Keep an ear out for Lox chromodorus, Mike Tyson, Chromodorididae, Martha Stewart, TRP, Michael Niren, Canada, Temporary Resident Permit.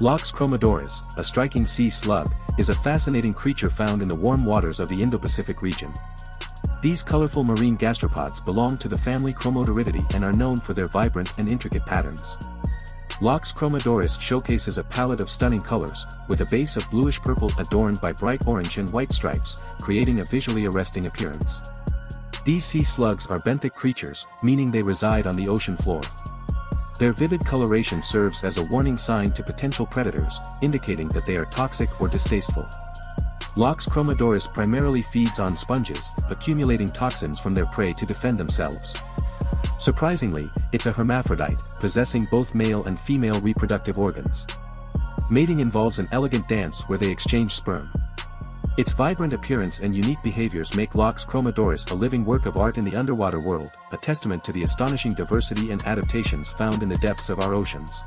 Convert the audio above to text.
Lox chromodorus, a striking sea slug, is a fascinating creature found in the warm waters of the Indo-Pacific region. These colorful marine gastropods belong to the family Chromodorididae and are known for their vibrant and intricate patterns. Lox chromodorus showcases a palette of stunning colors, with a base of bluish-purple adorned by bright orange and white stripes, creating a visually arresting appearance. These sea slugs are benthic creatures, meaning they reside on the ocean floor. Their vivid coloration serves as a warning sign to potential predators, indicating that they are toxic or distasteful. Lox chromodorus primarily feeds on sponges, accumulating toxins from their prey to defend themselves. Surprisingly, it's a hermaphrodite, possessing both male and female reproductive organs. Mating involves an elegant dance where they exchange sperm. Its vibrant appearance and unique behaviors make Lox chromodorus a living work of art in the underwater world, a testament to the astonishing diversity and adaptations found in the depths of our oceans.